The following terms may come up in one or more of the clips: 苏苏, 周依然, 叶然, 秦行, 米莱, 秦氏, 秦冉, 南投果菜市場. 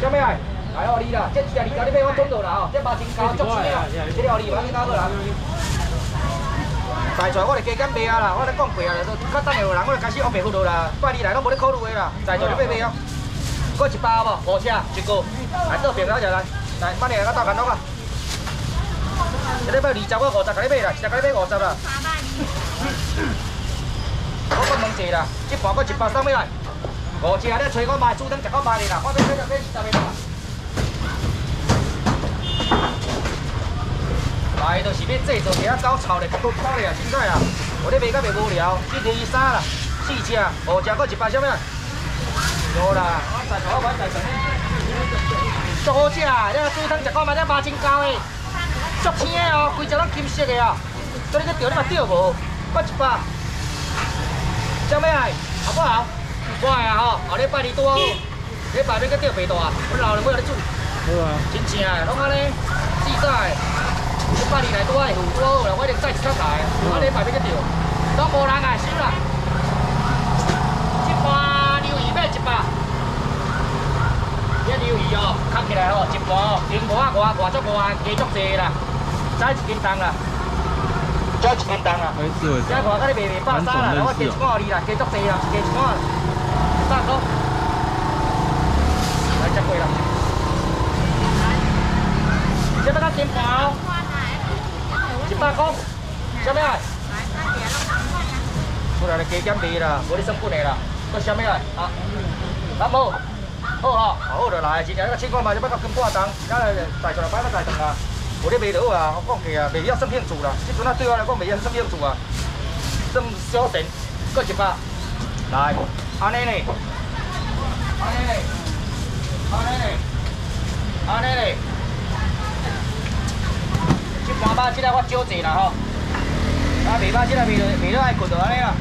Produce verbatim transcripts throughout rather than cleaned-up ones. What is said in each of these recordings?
啥物来？来哦，你啦，这一条二条你买我转到啦哦，这八千九足水啊，这条二万你搞过啦。在在我来加减卖啊啦，我来讲过啊啦，较等下有人我来开始学卖糊涂啦，拜二来拢无咧考虑的啦，在在你买卖哦。搁一包无？五车一个，来做平头就来，来，慢点来到干落啊。这礼拜二十我五十甲你买啦，一日甲你买五十啦。我讲问者啦，这包搁一包送要来。 五只，你找我卖猪汤，食我卖哩啦，我买买就买二十个啦。来，就是要制作一下搞炒嘞，搞炒嘞啊，凊彩啊。我咧卖到袂无聊，一二三啦，四只，五只，搁一包啥物啊？有啦，我再找我买再找。多只，你猪汤食我卖，你卖真高诶，足青诶哦，规只拢金色诶哦。所以你钓你嘛钓无，我一包。啥物来？好不好？ 我呀吼，后礼拜二多好，礼拜要搁钓白带，阮老人要来煮，真正诶，拢安尼，四早诶，礼拜二来多诶，多好啦，我一定再一趟来，我礼拜要搁钓，拢无人来收啦，一百鱿鱼买一百，一鱿鱼哦，扛起来哦，一百哦，斤五啊五啊，外足五啊，加足济啦，再一斤重啦，再一斤重啦，再外甲你卖卖百三啦，我加一半二啦，加足济啦，加一半。 大哥，来吃亏了。这边那金宝，一百公，什么来？出来了加减味啦，无你算不来啦。搁什么来？啊，那无，好哈，好就来。今日那个情况嘛，这边那金宝重，咱来再做两摆，再重啊。无你卖得好啊，我讲过啊，卖了算兴趣啦。这阵啊对我来讲，卖了算兴趣啊，算小钱，搁一百，来。 安尼嘞，安尼嘞，安尼嘞，安尼嘞，这盘肉即个我少坐啦吼，啊未歹，即个未未了爱睏就安尼啦。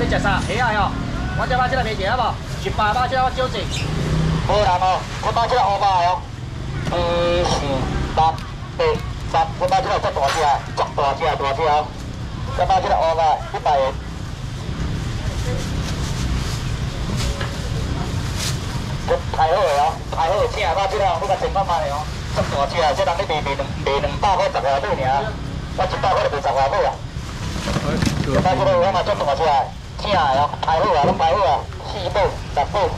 你食啥？虾啊吼，我这肉即个未食啊无，一盘肉即个我少坐。无啦无，我买即个乌肉哦，二四八八十，我买即个只大只，只大只大只哦，我买即个乌肉一百元。 太好个哦，太好请我即个我甲千八万个哦，足大只个，即人咧卖卖两卖两百块十外尾尔，我一百块就卖十外尾啊。我摆即个我嘛足大只个，请个哦，太好啊，拢太好啊，四尾、十尾、八尾、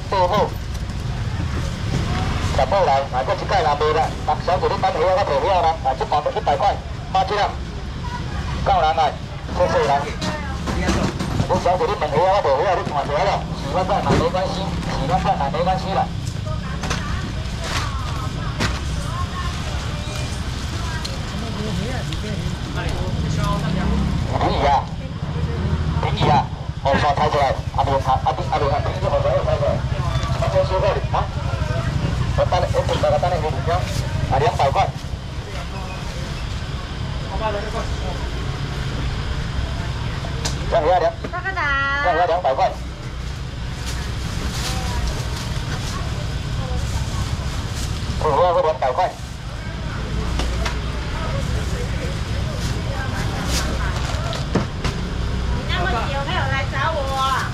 十尾来，啊，搁一届也卖啦，啊，小弟你买起我搁提了啦，啊，即盘都一百块，买几人？够人来，够四人。 我小姐，你问我，我无我，你看错了。四万块嘛没关系，四万块嘛没关系啦。便宜啊！便宜啊！我先抬出来，阿伯阿阿伯阿伯阿伯，我先抬出来。我先收货哩，啊！我等你，我等你，我等你，我等你，啊，两百块。我买了这个。 两百两，两百两百块。我我我两百块。你那么久没有来找我？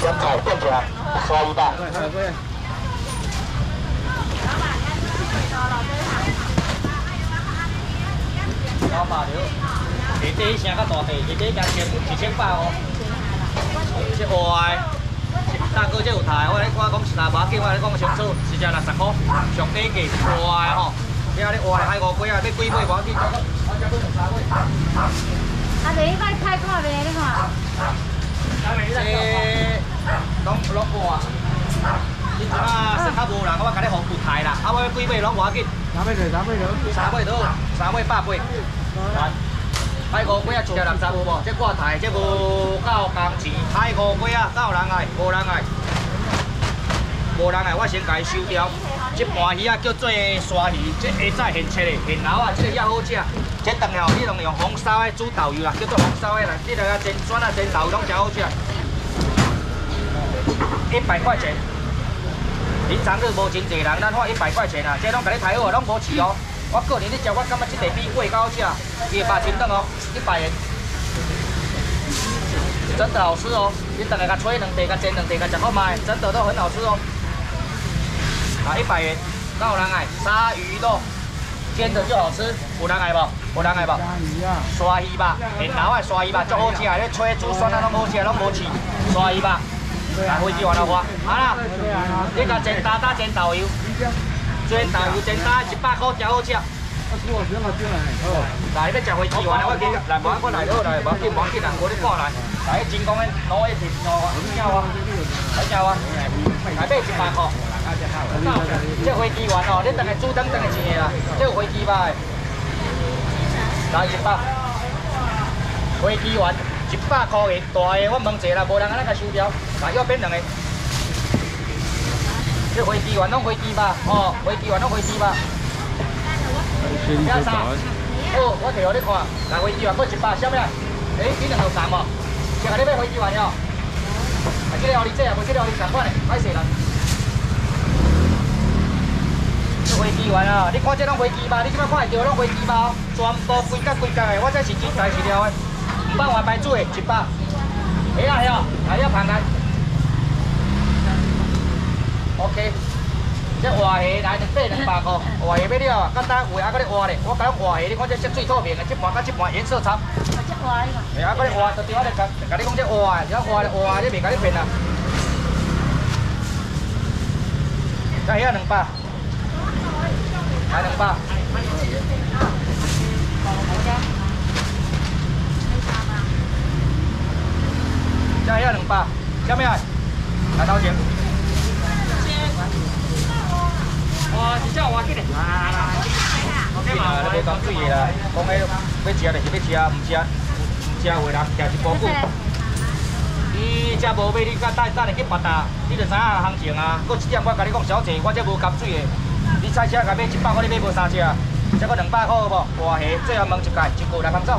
点菜点菜，刷一百。老板了，地底声较大地，地底价千一千八哦，这外。 大哥，这有台，我咧我讲是台马计，我咧讲上少，一只六十块，上低价活的吼。你啊，你活来海五龟啊，你龟尾无要紧，我我只龟两三尾。啊，就你摆开看卖，你看。这拢拢活，你即马是较无人，我甲你互骨台啦，啊，我龟尾拢无要紧。三尾就三尾就，三尾多，三尾八尾。海五龟啊，一只六十无无，这挂台这无够工钱，海五龟啊，够人爱，无人爱。人来，我先甲伊收掉。这盘鱼啊叫做沙鱼，这下仔现切的，现捞啊，这个也好食。这长条你拢用红烧的煮豆油啊，叫做红烧的啦。你来啊煎酸啊煎豆，拢真好食。一百块钱，平常日无真济人，咱花一百块钱啊，这拢甲你抬好，拢无饲哦。我个人咧食，我感觉这地比贵较好食，伊的肉真嫩哦，一百元。 真的好吃哦！你等下甲炊两地，甲煎两地，甲食好卖，真的都很好吃哦。啊，一百元，哪有人爱？鲨鱼肉煎的就好吃，有人爱不？有人爱不？鲨鱼啊，鲨鱼吧，现捞的鲨鱼吧，足好食，咧炊煮酸啊拢好食，拢无刺。鲨鱼吧，来飞机玩到我，好啦，你甲煎大大煎豆油，煎豆油煎大一百块，真好吃。 来，你食回去完，我今来无，我来好来，无见无见人，我咧挂来，来真讲咧，攞一片攞啊，你叫啊，你叫啊，来买一百块。这回去完哦，你等下煮等等下钱啦，这回去吧，来一百，回去完一百块个大个，我问一下啦，无人安尼甲收掉，来要变两个。这回去完拢回去吧，哦，回去完拢回去吧。 三，哦，我提互你看，来回机完搁一百，晓不啦？哎，你两头三无？是啊，你买回机完了，啊，这个互你这，无这个互你三款嘞，歹势啦。这回机完啊，你看这拢回机吧，你即摆看会着拢回机吧，全部规格规格的，我这是真材实料的，五百外牌子的一百，哎呀呀，来了螃蟹 ，OK。 这活虾来两百两百块，活虾买了啊！简单，有啊，搁咧活咧，我讲活虾，你看这色水透明的，这盘甲这盘颜色差。这活的嘛。哎呀，搁咧活，昨天我咧甲甲你讲这活的，这活咧活的，你袂甲你骗啦。这虾两百，来两百。这虾两百，什么呀？来掏钱。 哦，是叫我去的。啊，对啦，你袂讲水的啦，讲迄要食就是要食，唔食唔食话人吃一包骨。你食无买，你甲带带入去别搭，你就知影行情啊。搁一点，我甲你讲，小姐，我这无含水的。你菜车甲买一百块，你买无三只，再搁两百块好无？活虾，最后问一届，一个来放走，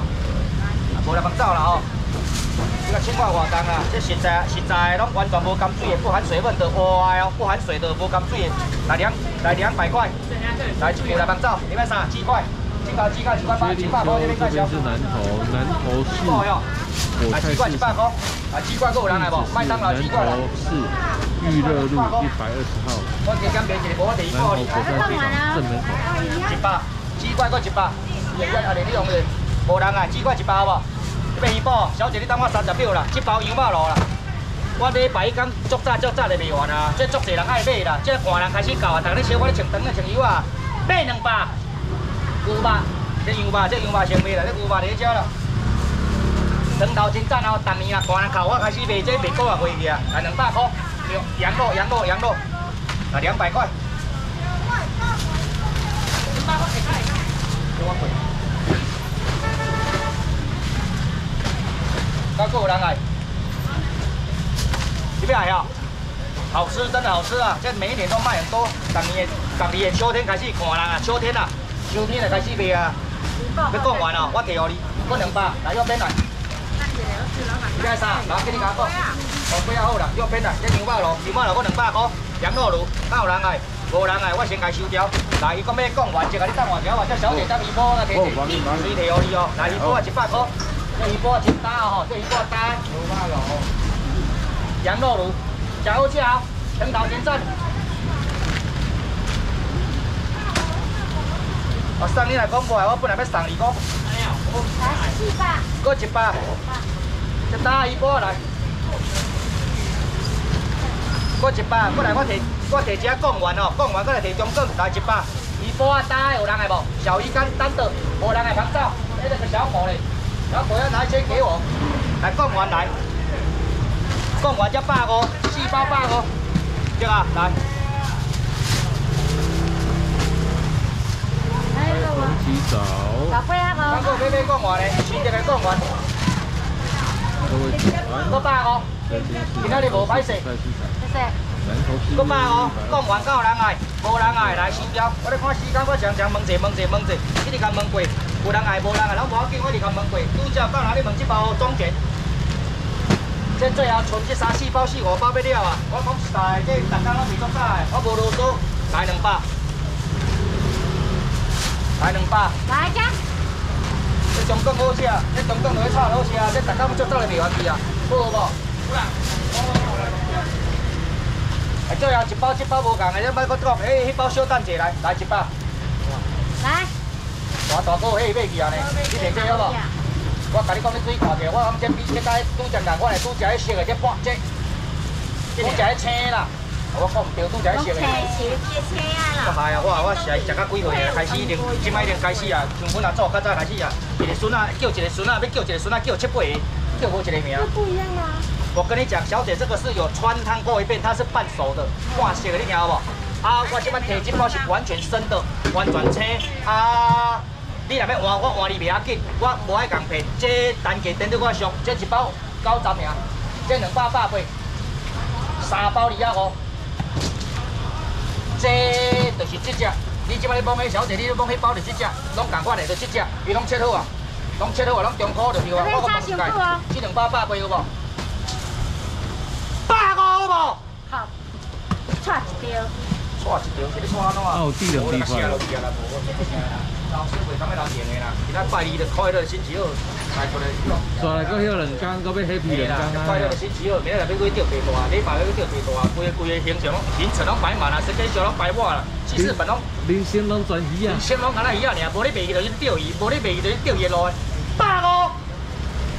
无来放走啦吼。你甲请我活动啊，这实在实在拢完全无含水的，不含水分的活的哦，不含水的无含水的。 来两来两百块，来一个来帮照，你买啥？几块？几块？几块？几块八？几块八？这边是南投，南投市。来几块？几块八？啊，几块够人来不？麦当劳几块？南投市预热路一百二十号。我给江边一个，我第一个。南投火车站正门口。一百，几块够一百？爷爷阿弟你用的，无人啊，几块一百好不？这边一包，小姐你等我三十秒啦，一包羊肉炉啦。 我买白工足早足早就卖完啊！即足侪人爱买啦，即寒人开始到啊，逐日烧我咧穿长咧穿油啊，买两百牛肉，即羊肉即羊肉先卖啦，即牛肉伫咧遮啦。长头真赞哦，逐年啊寒人到我开始卖即卖过啊贵去啊，啊两百块，羊肉羊肉羊肉，啊两百块。两百块几块？叫我贵。到够有人来。 这边还好，好吃，真的好吃啊！这每一年都卖很多，当年当年秋天开始看人啊，秋天啊，秋天就开始卖啊。要讲完哦，我提互你，讲两百，来右边来。这边啥？来，给你讲讲。哦，比较好啦，右边来，这牛肉炉，牛肉炉讲两百块，羊肉炉，哪有人来？无人来，我先该收掉。来，伊讲要讲完，就甲你等完条啊，这小姐才一包啊，提提，随提互你哦。来，一包一百块，这一包真大哦，这一包大。牛肉炉。 羊肉炉，食好食哦，长头真赞。我送你来讲过，我本来要送你讲。哎呀，我一百，搁一百，一打一包来。搁一百，搁来我提，我提只讲完哦，讲完搁来提中梗来一百，一包啊打有人来无？小鱼干单的，无人来捧走，那个小狗嘞，小狗要拿钱给我，来讲完来。 讲完才百五，四包百五，对啊，来。哎，我洗澡。老贝啊，我。刚刚妹妹讲完嘞，先这个讲完。各位，各百五，見到你冇擺食，食食。今晚哦，講完夠人愛，冇人愛來指標。我哋看時間，我常常問者問者問者，一直咁問過，有人愛冇人愛，攏無要緊，我哋咁問過。拄只到哪裡問這包總結？即最後剩這三四包、四五包要了啊！我講實在，即大家攏是做啥的？我無囉嗦，來兩包，來兩包。來只。 这中港好食，这中港落去炒好食，这大家要做早来袂冤去啊，好无？好啦。啊，最后一包一包无同的，你莫搁讲，哎，迄包小等者来，来一包。来。大大哥，迄买去啊呢？你袂记好无？我甲你讲，你注意看者，我讲这比这个拄只人，我来拄只迄色的，这半只，拄只迄青啦。我讲唔对，拄只迄色的。青青青啊啦。系啊，我我是食到几岁啊？开始零，即摆零开始啊，从阮阿祖较早开始啊。 一个孙仔叫一个孙仔，要叫一个孙仔叫七八个，叫无一个名。不一样啊！我跟你讲，小姐，这个是有穿烫过一遍，它是半熟的，半熟的，你听好不好？啊，我这边提这包是完全生的，完全青。啊，你若要换，我换你袂要紧，我无爱共骗。这单价等到我俗，这一包九十尔，这两百八八，三包二啊五。这就是这只。 你即摆咧摸迄小姐，你咧摸迄包就即只，拢同款嘞，就即只，伊拢切好啊，拢切好啊，拢中箍就对啊。我讲唔该，这两包百八有无？百五有无？好，串一条。串一条，这个串安怎啊？哦，地两地块。老师袂咁样留闲个啦，今仔拜二就开了星期二，来过来。再来到迄两天，到要 happy 两天啦。拜二星期二，明仔日要去钓地图啊，你嘛要去钓地图啊，规个规个行程拢行程拢摆满啦，实际上拢摆满啦，四四份拢。人生拢全鱼啊！人生拢干那鱼啊尔，无你袂去就去钓鱼，无你袂去就去钓野路。百五，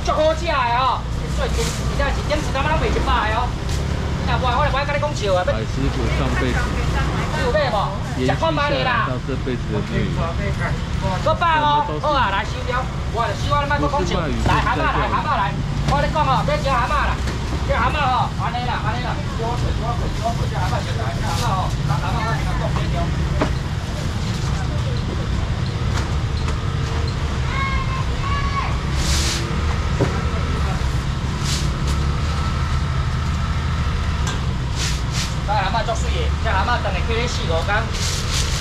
足好食个哦！最近而且是点是他妈拢卖一百个哦。你若话我来我来甲你讲笑啊！百师傅上辈子。 有买无？食看卖咧啦。个包哦，好啊，来收了。我来收，我咧卖个讲笑。来蛤蟆来，蛤蟆来。我咧讲哦，这只蛤蟆啦，这蛤蟆哦，安尼啦，安尼啦。我我我我我只蛤蟆先来，只蛤蟆哦，拿蛤蟆我先讲几条。来蛤蟆作水个。 蛤蟆当然去咧四五天，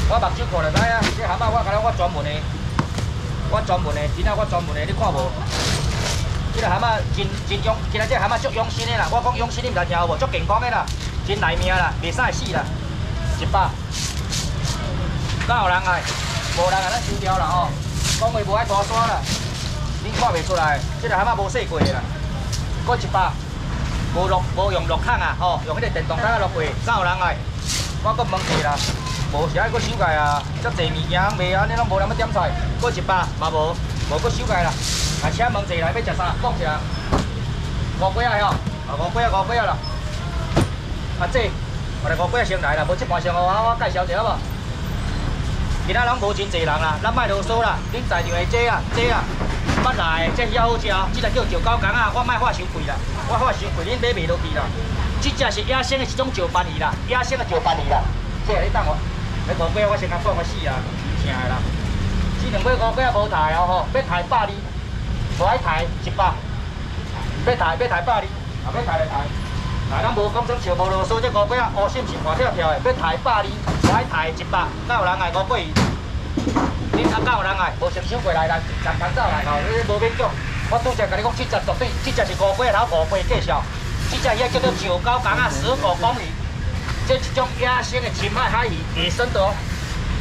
我目睭看就知啊。这蛤蟆我敢若我专门的，我专门的，真啊我专门的，你看无？这个蛤蟆真真养，今仔这蛤蟆足养生的啦。我讲养生你毋知听有无？足健康的啦，真耐命啦，袂使死啦。一百，哪有人爱？无人爱咱收掉啦吼。讲话无爱多山啦，恁看袂出来？这个蛤蟆无洗过啦，搁一百，无落无用落桶啊吼，用迄个电动桶啊落过，哪有人爱？ 我搁问你啦，无是爱搁收起啊！遮济物件卖安尼拢无人要点菜，搁一百嘛无，无搁收起啦。啊，请问坐来要食啥？讲一下。五几啊？吼，啊五几啊？五几啊啦？啊姐，我来五几啊先来啦，无即盘先互我我介绍一下无？今仔拢无真济人啦，咱莫啰嗦啦。恁在场的姐啊姐啊，捌来的，这鱼好食哦，即个叫石膏公啊，我莫发收贵啦，我发收贵恁买袂落去啦。 这只是野生的一种石斑鱼啦，野生的石斑鱼啦。这你等我，你五尾我先甲放个死啊，疼的啦。这两尾五尾无抬哦吼，要抬百二，无爱抬一百。要抬要抬百二，啊要抬就抬。啊，咱无讲种笑无啰嗦，这五尾啊乌心是活跳跳的，要抬百二，无爱抬一百，哪有人爱五尾？恁啊哪有人爱？无想收过来啦，人赶走来吼，你无免讲。我拄则甲你讲，这只绝对，这只是五尾头五尾介绍。 这只鱼叫做石膏公啊，十五公里，这一种野生的深海海鱼，野生的哦。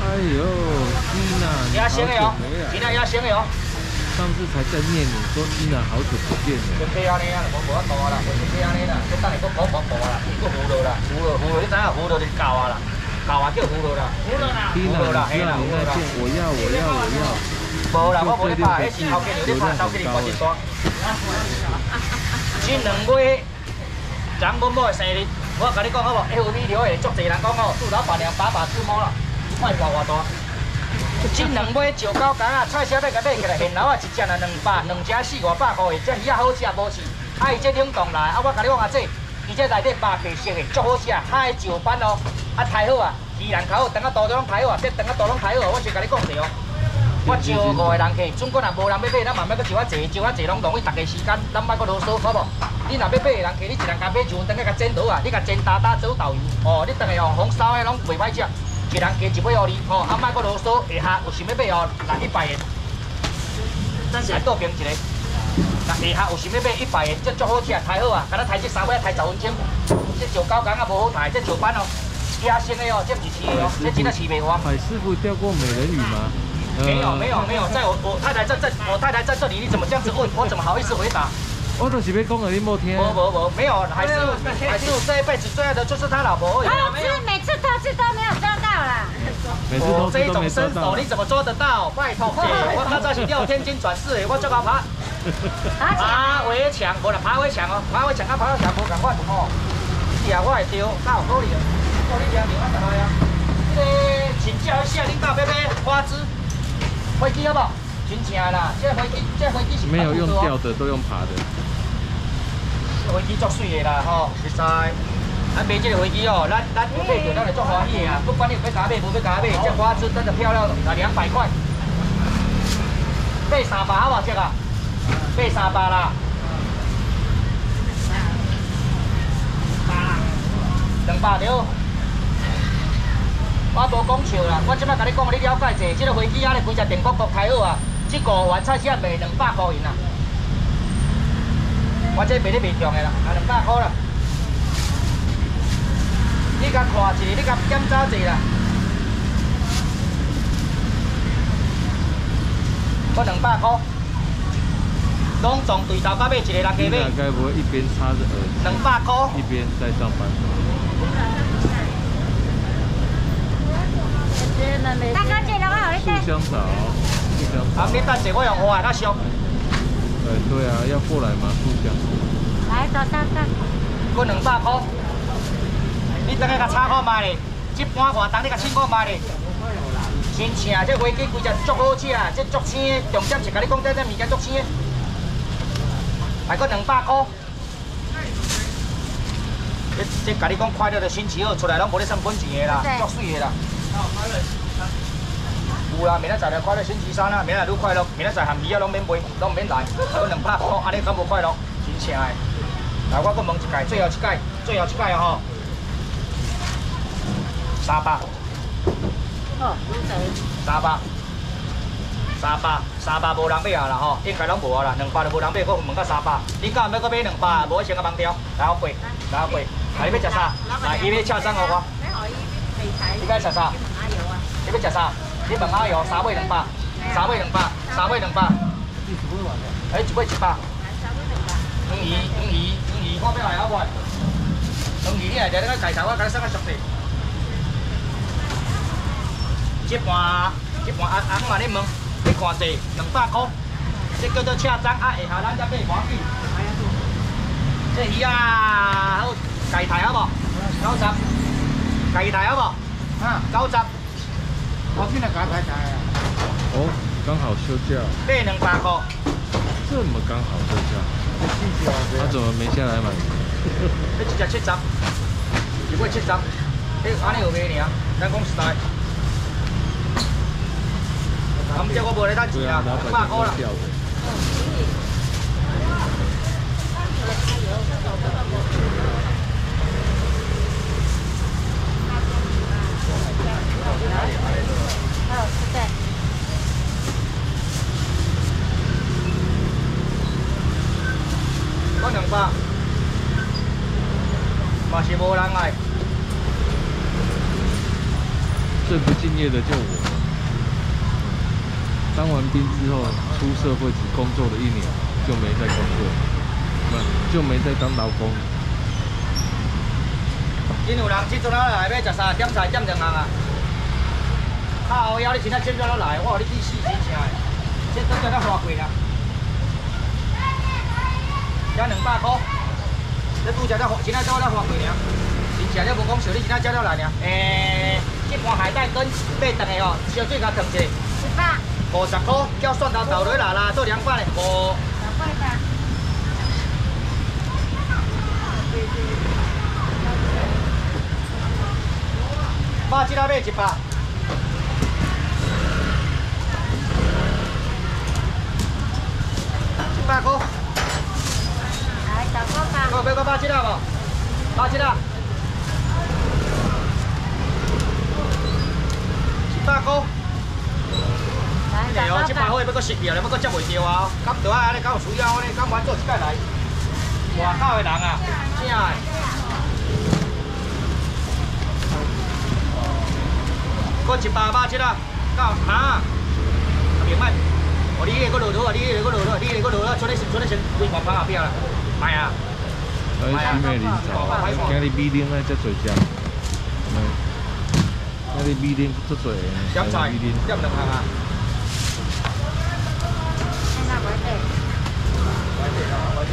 哎呦，天哪！野生的哦，天哪，野生的哦。上次才在念你说天哪，好久不见了。就这样呢啊，无无法度啦，就是这样呢啦，就等下佫讲讲讲啦，佫糊涂啦，糊涂糊涂，你知影糊涂就教啊啦，教啊叫糊涂啦，糊涂啦，糊涂啦，嘿啦，糊涂啦。我要我要我要。无啦，我无咧拍，迄是后几年咧拍，后几年我先讲。这两尾。 昨阮某的生日，我甲你讲好无 ？F B 了的足侪人讲哦，祝老板娘把把酒摸了，卖搞活大。这两尾石膏公啊，菜市要甲买起来，现捞啊一只啊两百，两只四五百块的，这鱼啊好食无事。啊，伊这冷冻来，啊我甲你讲啊这，伊这内底白白色的足好食，海石斑哦，啊杀好啊，鱼鳞口等啊肚都拢杀好啊，这等啊肚拢杀好啊，我先甲你讲一下哦。我招五个人客，总搁若无人要买，咱慢慢搁招啊济，招啊济拢浪费大家时间，咱莫搁啰嗦，好无？你若要买人客，你一人甲买一份，等下甲煎倒啊，你甲煎打打做豆油，哦，你等下哦，红烧的拢袂歹食，一人加一百二哩，哦，啊莫搁啰嗦，下下有想要买哦，来一百个，来倒平一个，下下有想要买一百个，这足好吃，太好啊，敢若抬这三尾抬十分钟，这上九工啊无好抬，这上班哦。 野生的哦，这不是饲的哦，这真的饲袂活。海师傅钓过美人鱼吗？没有没有没有，在我我太太在在我太太在这里，你怎么这样子问？我怎么好意思回答？我都是被公而已，莫听。不不不，没有海师傅，海师傅这一辈子最爱的就是他老婆。他每次每次偷吃都没有抓到啦。我这一种身手你怎么捉得到？拜托姐，我刚才是钓天津转世的，我最好爬。爬围墙，我来爬围墙哦，爬围墙啊，爬到墙坡赶快哦，也我会钓，那有道理哦。 我哩两两啊，十块啊！这个请教一下领导，要买花枝、飞机好不好？真正的啦，这飞机、这飞机是没有用吊的，都用爬的。飞机作水的啦吼，实在。咱买这个飞机哦，咱咱买着咱就作欢喜啊！不管你要加买，无要加买，这花枝真的漂亮，啊，两百块。买三把好不好？这个买三把啦。 两百对，我无讲笑啦，我即摆甲你讲，你了解者，即个飞机仔咧，规只电锅锅开好啊，即个原菜市卖两百块银啦，我这卖咧卖中个啦，啊两百块啦，你甲看者，你甲检查者啦，我两百块，拢从对头到尾一个人加买，大概我一边插着耳机，两百块，一边在上班。 大哥姐，让我好一点。树香草，树香草。啊，你等下我用花那香。哎，对啊，要过来嘛，树香。来，走走走。过两百块，你等下甲炒看卖咧，一般外当你甲称看卖咧。真正，这花鸡规只足好食，这足鲜的，重点是甲你讲这这物件足鲜的。还过两百块。 这这，甲你讲，快乐的星期二出来，拢无咧算本钱的啦，作水的啦。有啦，明仔载来快乐星期三啦，明仔愈快乐，明仔载含鱼啊，拢免买，拢唔免来，还两百块，安尼敢无快乐？真正的。来，我搁问一届，最后一届，最后一届吼，三百。哦，三百。三百，三百无人买啊啦吼，应该拢无啊啦，两百就无人买，搁问到三百，你敢要搁买两百？无先甲忘掉，来我贵。 哪位？啊！你要食啥？来，伊要吃啥我讲。你要食啥？你要食啥？你问阿瑶，三尾两百，三尾两百，三尾两百。哎，一尾一百。黄鱼，黄鱼，黄鱼，我要来阿块。黄鱼，你来就你个介绍我，甲你送个熟食。一盘，一盘阿阿嘛，你问，你看者两百块，这叫做赤章，啊下下咱再买黄鱼。 这鱼啊，好解体好无？九十，解体好无？啊，九十。我今日解体解啊。哦，刚好休假。买两百块。这么刚好休假？他怎么没下来买？这一只七十，一尾七十，这安尼有卖尔？咱讲实在。咁即我无咧赚钱啦，两百块啦。 我两百，嘛是无人来。最不敬业的就我了。当完兵之后，出社会只工作了一年，就没再工作。 就没在当劳工。真有人即阵啊来要食三点菜点两行啊！靠腰你真啊真早来，我予你去死真正的，这都叫咱花贵啦。才两百块，你拄只才真啊早才花贵尔，真正了无讲笑，你真啊早了来尔。诶，一盘海带羹八顿的哦，烧水甲烫一下。一百。五十块，叫蒜头豆落来啦，做两百嘞，五。两百吧。 八只拉买一百，八颗。来，小锅巴。给我八个八七大吧，八七大。八颗。来，小锅巴。这八颗要要搁熟掉，要要搁接袂到啊！敢对啊？安尼敢有需要？安尼敢玩做一届来？外口的人啊，真诶。 搁一百八七啦，到哪？明白？哦，你个搁落落，你个搁落落，你个搁落落，昨天昨天先规划放后边啦，卖啊！卖啊！今日米丁咧遮侪只，今日米丁遮侪。点菜？点两项啊？现在买地。买地啊！买地。